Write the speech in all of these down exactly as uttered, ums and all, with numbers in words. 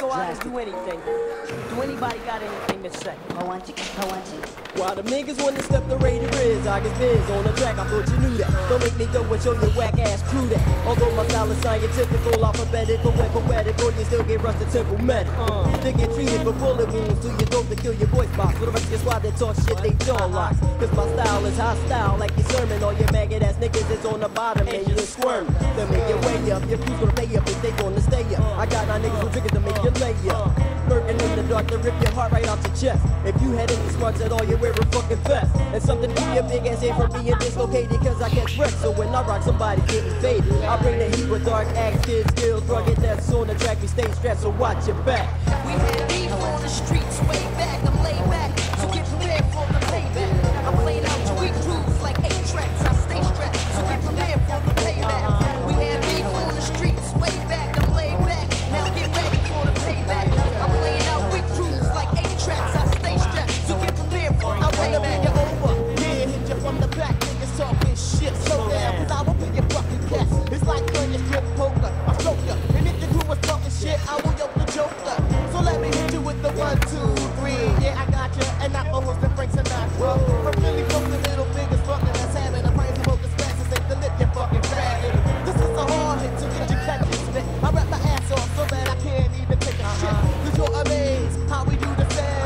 go out and do anything. Do anybody got anything to say? I want you, I want you. While the niggas wanna step the Raider is, I get biz on the track, I thought you knew that. Don't make me go and show your whack ass crew that. Although my style is scientifical, alphabetical, and poetical, you still get rusted temple metal. Uh. To get treated for bullet wounds, do you dope to kill your voice box? For the rest of your squad that talk shit, they jaw lock. Cause my style is hostile, like your sermon. All your maggot ass niggas is on the bottom, and you squirm. Then make your way up, your crew's gonna pay up if they gonna stay up. I got my niggas who triggers to make you lay up. Lurking in the dark to rip your heart right out your chest. If you had any smarts at all, you're wearing fucking vest. And something keep your big ass in from being dislocated, cause I catch wrecked. So when I rock, somebody getting faded. I bring the heat with dark acts, kids, skills, rugged that's on the track. We stay strapped, so watch your back. We had beef on the streets, way back, I'm laid back. So get prepared for the payback. I'm playing out your weak grooves like eight tracks. I stay strapped, so get prepared for the payback. We had beef on the streets, way back, I'm laid back. Now get ready for the payback. I'm playing out weak grooves like eight tracks. I stay strapped, so get prepared for the payback. You're over, yeah, hit you from the back, niggas talking shit. Slow down, cause I will pick your fucking cats. It's like when you flip poker, I stroke ya. And if the crew was talking shit, I will yoke the joker. So let me hit you with the one, two, three. Yeah, I got you, and I'm always the Frank Sinatra. From Philly, from the middle fingers, from the last hand, and I'm praying to both the spats and take the lip, you fucking faggot. This is a hard hit, so get your catch this bit. I rap my ass off so that I can't even take a shit. Cause you're amazed how we do the same.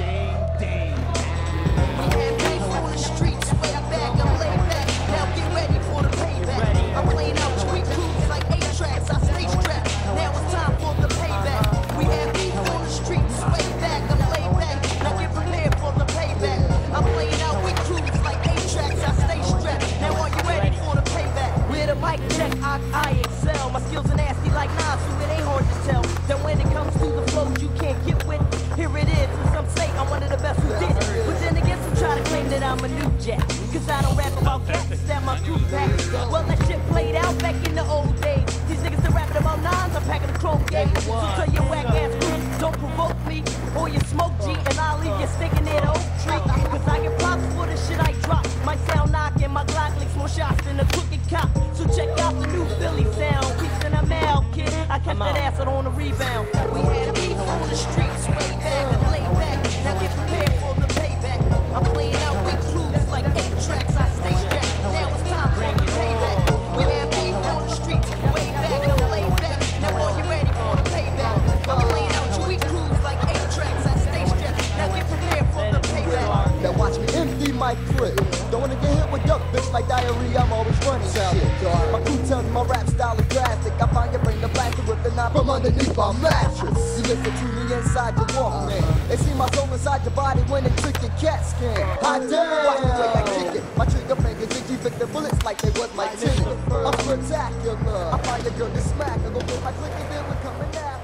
Ding, ding. We had beef on the streets, way back, I'm laid back. Now get ready for the payback. I'm playing out tweet crews like eight tracks. I stay strapped. Now it's time for the payback. We had beef on the streets, way back, I'm laid back. Now get prepared for the payback. I'm playing out with crews like eight tracks. I stay strapped. Now are you ready for the payback? With a mic check, I, I excel. My skills are nasty like knives, so it ain't hard to tell. That when it comes to the flow, you can't get with. Here it is, and some say I'm one of the best who did it. But then again, some try to claim that I'm a new jack. Cause I don't rap about cats that my crew packs. Well, that shit played out back in the old days. These niggas that rapping about nines, I'm packing the chrome gate. So tell your whack ass crew, don't provoke me. Or you smoke G, and I'll leave you sticking near the oak tree. Cause I get props for the shit I drop. My sound knocking, my Glock licks more shots than a crooked cop. So check out the new Philly sound. Peace in the mouth, kid. I kept that ass on the rebound. We had beef on the streets, way back and laid back. Now get prepared for the payback. I'm playing out with crews like eight tracks. I stay strapped. Now it's time for the payback. We had beef on the streets, way back and laid back. Now are you ready for the payback? I'm playing out with crews like eight tracks. I stay strapped. Now get prepared for the payback. Now watch me empty my grip. Don't wanna get hit with duck, bitch, like diarrhea. I'm always running shit. My crew tells me my rap style is drastic. I find your brain the blaster with the knife from underneath my mattress. You listen to me inside your walk, man. They see my soul inside your body when they took your cat skin. I damn! Watch me play like chicken. My trigger fingers itchy, flick the bullets like they was my ticket. I'm spectacular. I find a girl to smack her. Go put my click and then we're coming out.